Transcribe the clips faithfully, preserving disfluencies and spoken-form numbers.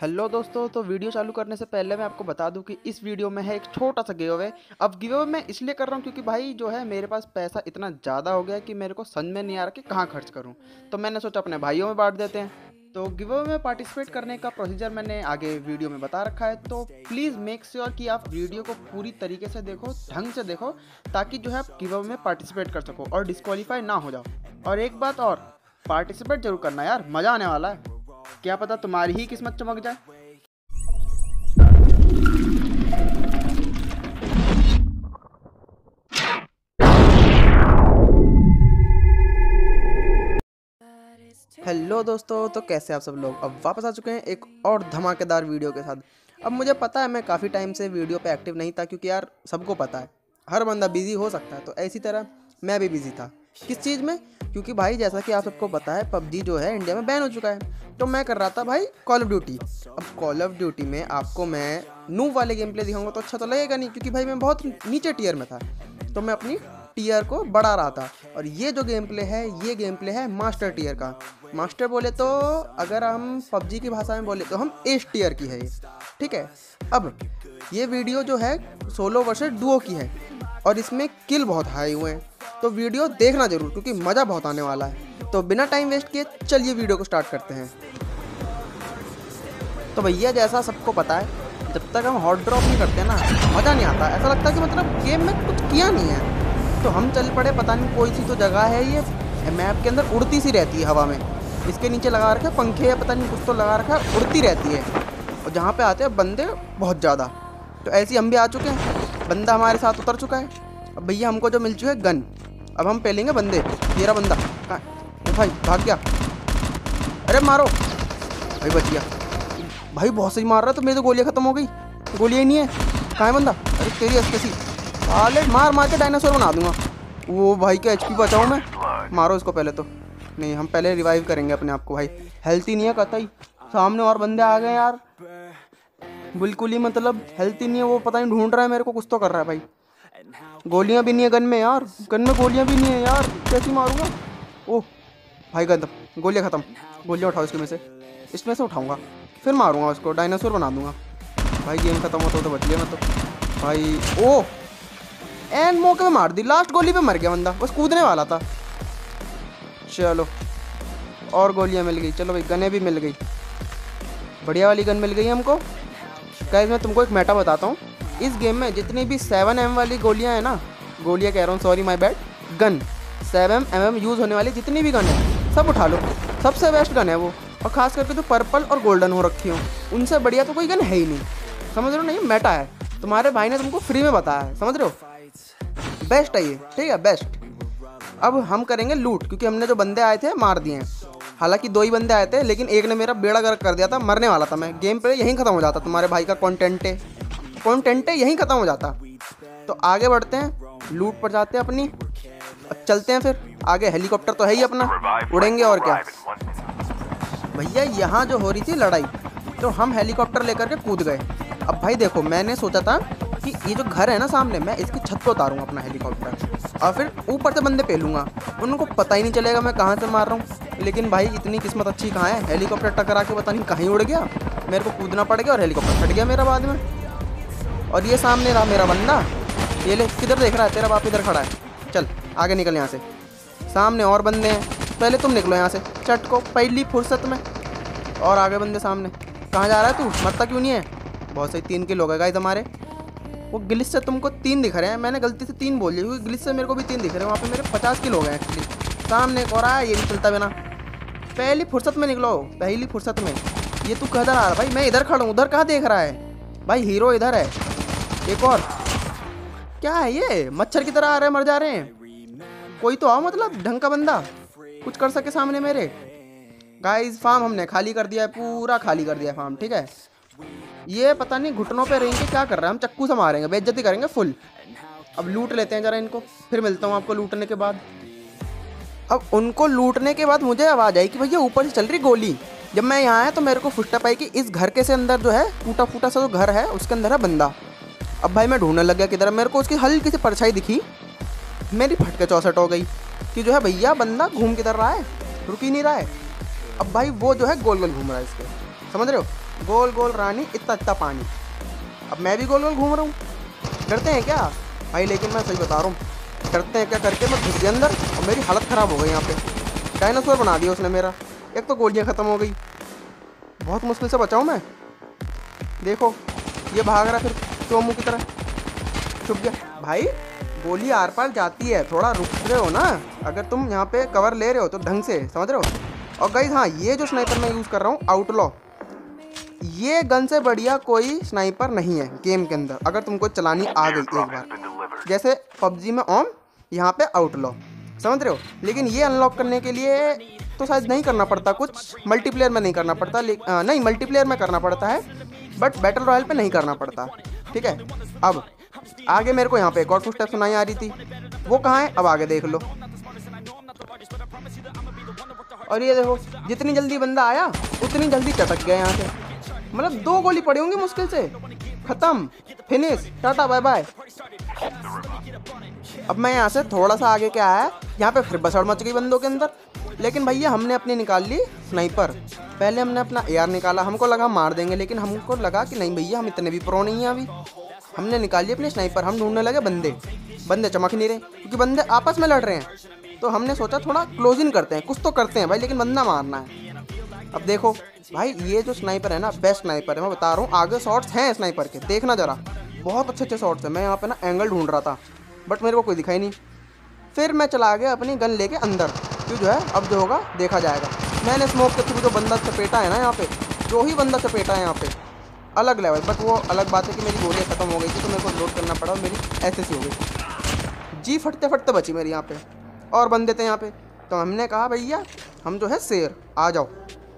Hello दोस्तों, तो video चालू करने से पहले मैं आपको बता दूं कि इस वीडियो में है एक छोटा सा गिव अवे। अब गिव अवे मैं इसलिए कर रहा हूं क्योंकि भाई जो है मेरे पास पैसा इतना ज़्यादा हो गया है कि मेरे को समझ में नहीं आ रहा कि कहाँ खर्च करूं, तो मैंने सोचा अपने भाइयों में बांट देते हैं। तो गिव अवे में पार्टिसिपेट करने का प्रोसीजर मैंने आगे वीडियो में बता रखा है, तो प्लीज़ मेक श्योर कि आप वीडियो को पूरी तरीके से देखो, ढंग से देखो, ताकि जो है आप गिव अवे में पार्टिसिपेट कर सको और डिस्क्वालीफाई ना हो जाओ। और एक बात और, पार्टिसिपेट जरूर करना यार, मज़ा आने वाला है, क्या पता तुम्हारी ही किस्मत चमक जाए। हेलो दोस्तों, तो कैसे आप सब लोग, अब वापस आ चुके हैं एक और धमाकेदार वीडियो के साथ। अब मुझे पता है मैं काफ़ी टाइम से वीडियो पे एक्टिव नहीं था, क्योंकि यार सबको पता है हर बंदा बिजी हो सकता है, तो ऐसी तरह मैं भी बिजी था। किस चीज़ में? क्योंकि भाई जैसा कि आप सबको पता है पबजी जो है इंडिया में बैन हो चुका है, तो मैं कर रहा था भाई कॉल ऑफ ड्यूटी। अब कॉल ऑफ ड्यूटी में आपको मैं नूब वाले गेम प्ले दिखाऊंगा तो अच्छा तो लगेगा नहीं, क्योंकि भाई मैं बहुत नीचे टीयर में था, तो मैं अपनी टीयर को बढ़ा रहा था। और ये जो गेम प्ले है, ये गेम प्ले है मास्टर टीयर का। मास्टर बोले तो अगर हम पबजी की भाषा में बोले तो हम एस टीयर की है ये, ठीक है। अब ये वीडियो जो है सोलो वर्सेस डुओ की है और इसमें किल बहुत हाई हुए हैं, तो वीडियो देखना जरूर क्योंकि मज़ा बहुत आने वाला है। तो बिना टाइम वेस्ट किए चलिए वीडियो को स्टार्ट करते हैं। तो भैया जैसा सबको पता है जब तक हम हॉट ड्रॉप नहीं करते ना मज़ा नहीं आता, ऐसा लगता है कि मतलब गेम में कुछ किया नहीं है। तो हम चल पड़े, पता नहीं कोई सी तो जगह है, ये मैप के अंदर उड़ती सी रहती है हवा में, इसके नीचे लगा रखा है पंखे या पता नहीं कुछ तो लगा रखा है, उड़ती रहती है। और जहाँ पर आते हैं बंदे बहुत ज़्यादा, तो ऐसे हम भी आ चुके हैं, बंदा हमारे साथ उतर चुका है। अब भैया हमको जो मिल चुका है गन, अब हम पहलेंगे बंदे। तेरा बंदा कहाँ भाई, भाग गया, अरे मारो भाई, बच गया भाई, बहुत सही मार रहा है, तो मेरी तो गोलियाँ ख़त्म हो गई, गोलियाँ ही नहीं है। कहाँ है बंदा? अरे तेरी अस्सी साले, मार मार के डायनासोर बना दूंगा। वो भाई के एचपी बचाऊँ मैं, मारो इसको पहले तो, नहीं हम पहले रिवाइव करेंगे अपने आप को, भाई हेल्थ ही नहीं है कतई। सामने और बंदे आ गए यार, बिल्कुल ही मतलब हेल्थ ही नहीं है, वो पता नहीं ढूंढ रहा है मेरे को, कुछ तो कर रहा है भाई। गोलियां भी नहीं है गन में यार, गन में गोलियां भी नहीं है यार, कैसी मारूंगा? ओह भाई गन खत्म, गोलियां ख़त्म, गोलियां उठाओ इसके में से, इसमें से उठाऊंगा फिर मारूंगा उसको, डायनासोर बना दूंगा। भाई गेम खत्म होता तो बच गया मैं तो भाई। ओह एंड मौके पे मार दी, लास्ट गोली पे मर गया बंदा, बस कूदने वाला था। चलो और गोलियाँ मिल गई, चलो भाई गनें भी मिल गई, बढ़िया वाली गन मिल गई हमको। गाइस मैं तुमको एक मेटा बताता हूँ, इस गेम में जितनी भी सेवन एम वाली गोलियां हैं ना, गोलियां कह रहा हूँ sorry my bad, gun seven M M use होने वाली जितनी भी गन है सब उठा लो, सबसे बेस्ट गन है वो। और ख़ास करके जो तो पर्पल और गोल्डन हो रखी हो, उनसे बढ़िया तो कोई गन है ही नहीं, समझ रहे हो ना। ये मेटा है, तुम्हारे भाई ने तुमको फ्री में बताया है, समझ रहे हो, बेस्ट है ये, ठीक है बेस्ट। अब हम करेंगे लूट, क्योंकि हमने जो बंदे आए थे मार दिए हैं, हालांकि दो ही बंदे आए थे, लेकिन एक ने मेरा बेड़ा गर्क कर दिया था, मरने वाला था मैं, गेम पे यहीं ख़त्म हो जाता, तुम्हारे भाई का कॉन्टेंट है कॉन्टेंट है यहीं ख़त्म हो जाता। तो आगे बढ़ते हैं, लूट पर जाते हैं अपनी और चलते हैं फिर आगे। हेलीकॉप्टर तो है ही अपना, उड़ेंगे और क्या। भैया यहाँ जो हो रही थी लड़ाई, तो हम हेलीकॉप्टर लेकर के कूद गए। अब भाई देखो मैंने सोचा था कि ये जो घर है ना सामने, मैं इसकी छत पर उतारूँगा अपना हेलीकॉप्टर और फिर ऊपर से बंदे पेलूँगा, उनको पता ही नहीं चलेगा मैं कहाँ से मार रहा हूँ। लेकिन भाई इतनी किस्मत अच्छी कहाँ है, हेलीकॉप्टर टकरा के पता नहीं कहीं उड़ गया, मेरे को कूदना पड़ गया और हेलीकॉप्टर फट गया मेरा बाद में। और ये सामने रहा मेरा बंदा, ये ले किधर देख रहा है, तेरा बाप इधर खड़ा है, चल आगे निकल यहाँ से, सामने और बंदे हैं, पहले तुम निकलो यहाँ से चट को पहली फुर्सत में। और आगे बंदे सामने, कहाँ जा रहा है तू, मरता क्यों नहीं है? बहुत सही, तीन किल हो गए गाइस हमारे। वो गिलिच से तुमको तीन दिख रहे हैं, मैंने गलती से तीन बोल दिया क्योंकि गिलिच से मेरे को भी तीन दिख रहे हैं, वहाँ पर मेरे पचास किल हो गए एक्चुअली। सामने एक और आया, ये भी चलता बिना, पहली फुर्सत में निकलो पहली फुर्सत में। ये तू किधर आ रहा भाई, मैं इधर खड़ा हूँ, उधर कहाँ देख रहा है भाई, हीरो इधर है। एक और क्या है ये, मच्छर की तरह आ रहे हैं, मर जा रहे हैं, कोई तो आओ मतलब ढंग का बंदा कुछ कर सके सामने मेरे। गाइस फार्म हमने खाली कर दिया है, पूरा खाली कर दिया है फार्म, ठीक है। ये पता नहीं घुटनों पे रहेंगे क्या कर रहा है, हम चक्कू से मारेंगे, बेइज्जती करेंगे फुल। अब लूट लेते हैं ज़रा इनको, फिर मिलता हूँ आपको लूटने के बाद। अब उनको लूटने के बाद मुझे आवाज़ आई कि भैया ऊपर से चल रही गोली, जब मैं यहाँ आया तो मेरे को फुसटा पाई कि इस घर के से अंदर जो है टूटा फूटा सा जो घर है उसके अंदर है बंदा। अब भाई मैं ढूंढने लग गया किधर, मेरे को उसकी हल्की सी परछाई दिखी, मेरी फटके चौसठ हो गई कि जो है भैया बंदा घूम किधर रहा है, रुक ही नहीं रहा है। अब भाई वो जो है गोल गोल घूम रहा है इसके, समझ रहे हो, गोल गोल रानी इतना इतना पानी। अब मैं भी गोल गोल घूम रहा हूँ। डरते हैं क्या भाई? लेकिन मैं सही बता रहा हूँ, डरते हैं क्या करके मैं घुस गया अंदर और मेरी हालत ख़राब हो गई। यहाँ पे डायनासोर बना दिया उसने मेरा। एक तो गोलियाँ ख़त्म हो गई, बहुत मुश्किल से बचाऊँ मैं। देखो ये भाग रहा फिर चोमू की तरह, छुप गया। भाई गोली आर पार जाती है, थोड़ा रुक रहे हो ना। अगर तुम यहाँ पे कवर ले रहे हो तो ढंग से, समझ रहे हो। और गाइस हाँ, ये जो स्नाइपर मैं यूज़ कर रहा हूँ आउटलॉ, ये गन से बढ़िया कोई स्नाइपर नहीं है गेम के अंदर, अगर तुमको चलानी आ गई एक बार। जैसे पबजी में ओम, यहाँ पे आउटलॉ, समझ रहे हो। लेकिन ये अनलॉक करने के लिए तो शायद नहीं करना पड़ता कुछ, मल्टीप्लेयर में नहीं करना पड़ता। आ, नहीं मल्टीप्लेयर में करना पड़ता है, बट बैटल रॉयल पे नहीं करना पड़ता, ठीक है। अब आगे मेरे को यहाँ पे एक और फुटस्टेप सुनाई आ रही थी, वो कहाँ है अब आगे देख लो। और ये देखो जितनी जल्दी बंदा आया उतनी जल्दी चटक गया यहाँ से। मतलब दो गोली पड़ी होंगी मुश्किल से, खत्म, फिनिश, टाटा बाय बाय। अब मैं यहाँ से थोड़ा सा आगे क्या है, यहाँ पे फिर बसड़ मच गई बंदों के अंदर। लेकिन भैया हमने अपनी निकाल ली स्नाइपर, पहले हमने अपना एआर निकाला, हमको लगा मार देंगे। लेकिन हमको लगा कि नहीं भैया, हम इतने भी प्रो नहीं हैं अभी। हमने निकाली अपनी स्नाइपर, हम ढूंढने लगे बंदे, बंदे चमक नहीं रहे क्योंकि बंदे आपस में लड़ रहे हैं। तो हमने सोचा थोड़ा क्लोज इन करते हैं, कुछ तो करते हैं भाई, लेकिन बंदा मारना है। अब देखो भाई ये जो स्नाइपर है ना, बेस्ट स्नाइपर है, मैं बता रहा हूँ। आगे शॉट्स हैं स्नाइपर के, देखना ज़रा, बहुत अच्छे अच्छे शॉट्स हैं। मैं यहाँ पे ना एंगल ढूंढ रहा था, बट मेरे को कोई दिखाई नहीं। फिर मैं चला गया अपनी गन लेके अंदर, जो जो है अब जो होगा देखा जाएगा। मैंने स्मोक के थ्रू जो बंदा चपेटा है ना यहाँ पे, जो ही बंदा चपेटा है यहाँ पे, अलग लेवल। बट वो अलग बात है कि मेरी गोलियाँ ख़त्म हो गई थी, तो मेरे को लोड करना पड़ा, मेरी ऐसे सी हो गई जी, फटते फटते बची मेरी यहाँ पे। और बंदे थे यहाँ पे, तो हमने कहा भैया हम जो है शेर, आ जाओ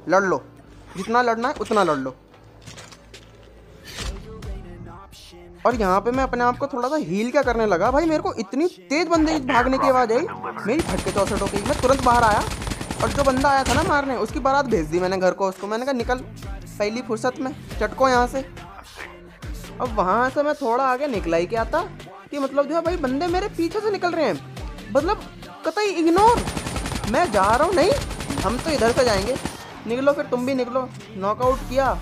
लड़ लो, जितना लड़ना है उतना लड़ लो। और यहाँ पे मैं अपने आप को थोड़ा सा हील क्या करने लगा। भाई मेरे को इतनी तेज बंदे भागने की आवाज़ आई, मेरी फटके चौसठ हो गई। मैं तुरंत बाहर आया और जो बंदा आया था ना मारने, उसकी बारात भेज दी मैंने घर को। उसको मैंने कहा निकल पहली फुर्सत में, चटको यहाँ से। अब वहाँ से मैं थोड़ा आगे निकला ही क्या था कि मतलब जो है भाई बंदे मेरे पीछे से निकल रहे हैं, मतलब कतई इग्नोर। मैं जा रहा हूँ, नहीं हम तो इधर से जाएंगे, निकलो फिर तुम भी निकलो। नॉकआउट किया,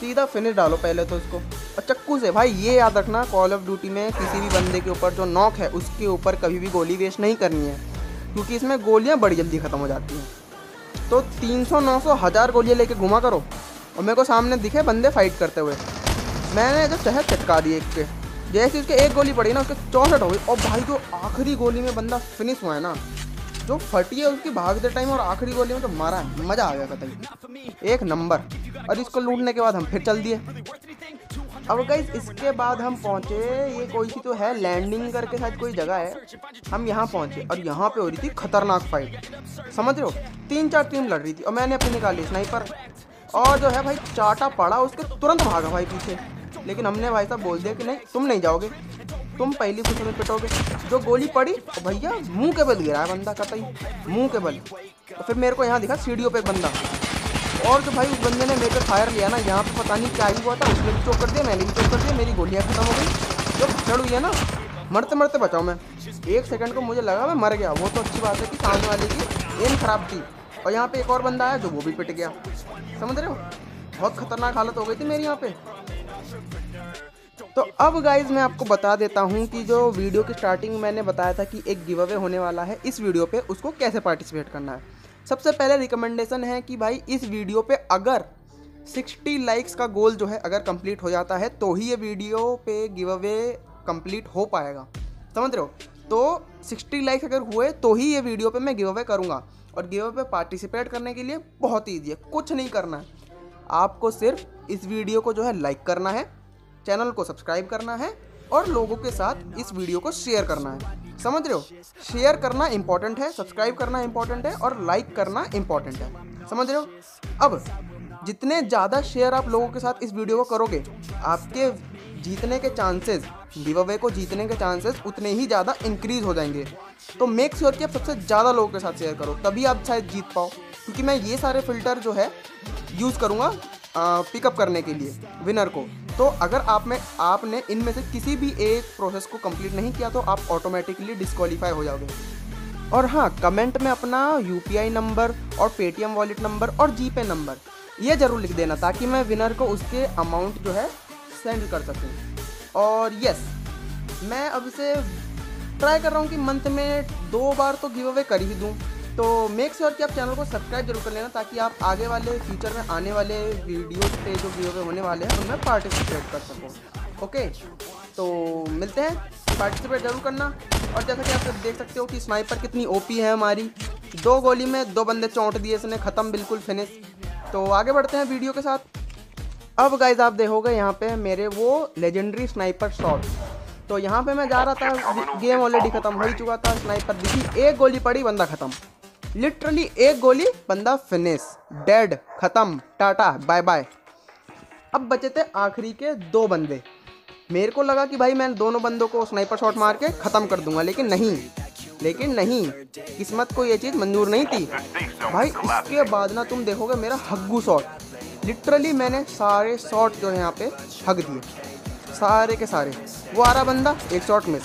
सीधा फिनिश डालो पहले तो उसको, और चक्कू से। भाई ये याद रखना, कॉल ऑफ ड्यूटी में किसी भी बंदे के ऊपर जो नॉक है उसके ऊपर कभी भी गोली वेस्ट नहीं करनी है, क्योंकि इसमें गोलियां बड़ी जल्दी ख़त्म हो जाती हैं। तो तीन सौ, नौ सौ, हज़ार गोलियाँ लेके घुमा करो। और मेरे को सामने दिखे बंदे फाइट करते हुए, मैंने जब चाहे चटका दी एक पे। जैसे उसके एक गोली पड़ी ना, उसके चौसठ हो गई। और भाई जो आखिरी गोली में बंदा फिनिश हुआ है ना, जो फटी है उसकी भागते टाइम और आखिरी गोली में तो मारा है, मज़ा आ गया कतई, एक नंबर। और इसको लूटने के बाद हम फिर चल दिए। अब गाइस इसके बाद हम पहुंचे, ये कोई सी तो है लैंडिंग करके शायद कोई जगह है, हम यहाँ पहुंचे। और यहाँ पे हो रही थी खतरनाक फाइट, समझ रहे हो। तीन चार टीम लड़ रही थी और मैंने अपनी निकाली स्नाइपर, और जो है भाई चाटा पड़ा उसके, तुरंत भागा भाई पीछे। लेकिन हमने भाई साहब बोल दिया कि नहीं तुम नहीं जाओगे, तुम पहली फुट में पिटोगे। जो गोली पड़ी तो भैया मुंह के बल गिरा है बंदा, कतई मुंह के बल। और फिर मेरे को यहाँ दिखा सीढ़ियों पे एक बंदा, और जो भाई उस बंदे ने मेरे पे फायर लिया ना, यहाँ पे पता नहीं क्या ही हुआ था, उसने भी चोक कर दिया, मैंने भी चोक कर दिया, मेरी गोलियाँ ख़त्म हो गई। जब चढ़ हुई है ना, मरते मरते बचाओ मैं। एक सेकंड को मुझे लगा मैं मर गया, वो तो अच्छी बात है कि सामने वाले की एम खराब थी। और यहाँ पर एक और बंदा आया जो वो भी पिट गया, समझ रहे हो। बहुत खतरनाक हालत हो गई थी मेरी यहाँ पर। तो अब गाइज मैं आपको बता देता हूँ कि जो वीडियो की स्टार्टिंग में मैंने बताया था कि एक गिव अवे होने वाला है इस वीडियो पे, उसको कैसे पार्टिसिपेट करना है। सबसे पहले रिकमेंडेशन है कि भाई इस वीडियो पे अगर साठ लाइक्स का गोल जो है अगर कंप्लीट हो जाता है तो ही ये वीडियो पे गिव अवे कंप्लीट हो पाएगा, समझ रहे हो। तो साठ लाइक्स अगर हुए तो ही ये वीडियो पर मैं गिव अवे करूँगा। और गिव अवे पार्टिसिपेट करने के लिए बहुत ईजी है, कुछ नहीं करना है आपको, सिर्फ इस वीडियो को जो है लाइक करना है, चैनल को सब्सक्राइब करना है और लोगों के साथ इस वीडियो को शेयर करना है, समझ रहे हो। शेयर करना इम्पॉर्टेंट है, सब्सक्राइब करना इम्पॉर्टेंट है और लाइक करना इम्पॉर्टेंट है, समझ रहे हो। अब जितने ज़्यादा शेयर आप लोगों के साथ इस वीडियो को करोगे, आपके जीतने के चांसेस, गिव अवे को जीतने के चांसेस उतने ही ज़्यादा इंक्रीज़ हो जाएंगे। तो मेक श्योर कि आप सबसे ज़्यादा लोगों के साथ शेयर करो, तभी आप शायद जीत पाओ। क्योंकि मैं ये सारे फिल्टर जो है यूज़ करूँगा पिकअप करने के लिए विनर को। तो अगर आप में आपने इनमें से किसी भी एक प्रोसेस को कंप्लीट नहीं किया तो आप ऑटोमेटिकली डिस्क्वालीफाई हो जाओगे। और हाँ, कमेंट में अपना यूपीआई नंबर और पेटीएम वॉलेट नंबर और जीपे नंबर ये ज़रूर लिख देना ताकि मैं विनर को उसके अमाउंट जो है सेंड कर सकूं। और यस, मैं अब इसे ट्राई कर रहा हूँ कि मंथ में दो बार तो गिव अवे कर ही दूँ। तो मेक श्योर कि आप चैनल को सब्सक्राइब जरूर कर लेना ताकि आप आगे वाले फ्यूचर में आने वाले वीडियोस पे जो गिव अवे होने वाले हैं उनमें पार्टिसिपेट कर सको। ओके, तो मिलते हैं, पार्टिसिपेट जरूर करना। और जैसा कि आप सब देख सकते हो कि स्नाइपर कितनी ओपी है हमारी, दो गोली में दो बंदे चौंट दिए इसने, ख़त्म बिल्कुल फिनिश। तो आगे बढ़ते हैं वीडियो के साथ। अब गाइज आप देखोगे यहाँ पे मेरे वो लेजेंडरी स्नाइपर शॉट। तो यहाँ पे मैं जा रहा था, गेम ऑलरेडी ख़त्म हो ही चुका था, स्नाइपर दिखी, एक गोली पड़ी, बंदा ख़त्म, लिटरली एक गोली, बंदा फिनिश, डेड, ख़त्म, टाटा बाय बाय। अब बचे थे आखिरी के दो बंदे। मेरे को लगा कि भाई मैं दोनों बंदों को स्नाइपर शॉट मार के ख़त्म कर दूंगा, लेकिन नहीं, लेकिन नहीं, किस्मत को ये चीज़ मंजूर नहीं थी भाई। इसके बाद ना तुम देखोगे मेरा हग्गू शॉट, लिटरली मैंने सारे शॉट जो है यहाँ पे हग दिए, सारे के सारे। वो आ रहा बंदा, एक शॉट मिस,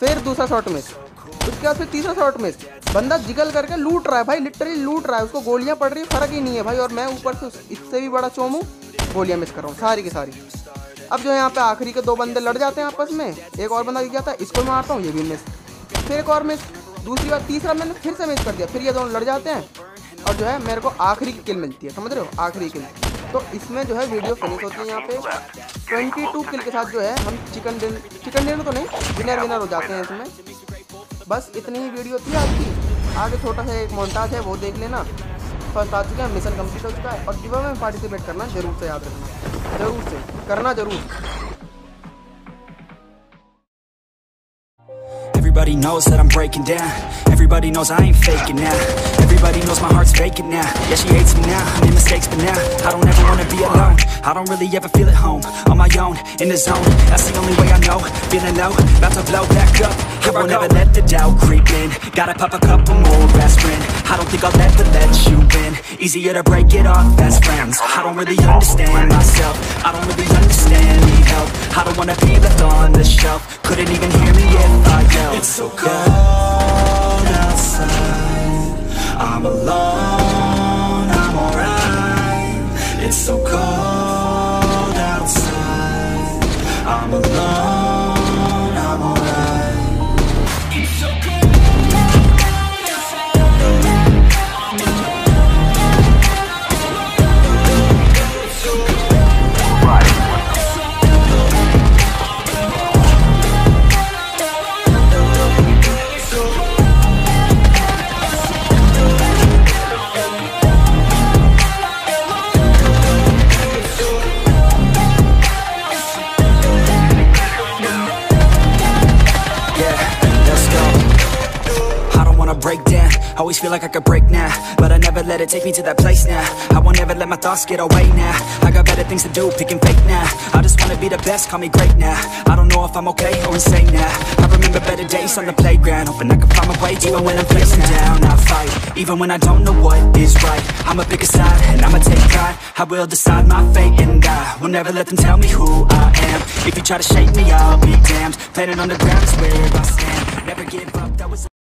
फिर दूसरा शॉट मिस, उसके बाद फिर तीसरा शॉट मिस। बंदा जिगल करके लूट रहा है भाई, लिटरली लूट रहा है, उसको गोलियाँ पड़ रही, फ़र्क ही नहीं है भाई। और मैं ऊपर से इससे भी बड़ा चोमू, गोलियाँ मिस कर रहा हूँ सारी की सारी। अब जो है यहाँ पे आखिरी के दो बंदे लड़ जाते हैं आपस में, एक और बंदा दिख जाता है, इसको मारता हूँ, ये भी मिस, फिर एक और मिस, दूसरी बार तीसरा मैंने फिर से मिस कर दिया, फिर ये दोनों लड़ जाते हैं और जो है मेरे को आखिरी की किल मिलती है, समझ रहे हो, आखिरी किल। तो इसमें जो है वीडियो फिनिश होती है यहाँ पे बाईस किल के साथ। जो है हम चिकन डिन चिकन डिनर तो नहीं, विनर विनर हो जाते हैं इसमें। बस इतनी ही वीडियो थी आपकी, आगे छोटा सा एक मोन्टाज है वो देख लेना। फर्स्ट आ चुके हैं, मिशन कम्प्लीट हो चुका है। और गिव अवे में पार्टिसिपेट करना जरूर से, याद रखना, जरूर से करना, जरूर। Everybody knows that I'm breaking down. Everybody knows I ain't faking now. Everybody knows my heart's faking now. Yeah, she hates me now. I made mistakes, but now I don't ever wanna be alone. I don't really ever feel at home. On my own, in the zone. That's the only way I know. Feeling low, about to blow back up. Here I won't ever let the doubt creep in. Gotta pop a couple more aspirin. I don't think I'll ever let you win. Easier to break it off best friends. I don't really understand myself. I don't really understand, need help. I don't wanna be left on the shelf. Couldn't even hear me if I yelled. It's so cold outside, I'm alone, I'm alright. It's so cold outside, I'm alone, I'm alright. It's so cold breakdown. I always feel like I could break now, but I never let it take me to that place now. I won't ever let my thoughts get away now. I got better things to do, picking fake now. I just wanna be the best, call me great now. I don't know if I'm okay or insane now. I remember better days on the playground, hoping I can find my way even when I'm facing down. I fight, even when I don't know what is right. I'ma pick a side, and I'ma take pride. I will decide my fate and die. Will never let them tell me who I am. If you try to shake me, I'll be damned. Planet on the ground is where I stand. Never give up, that was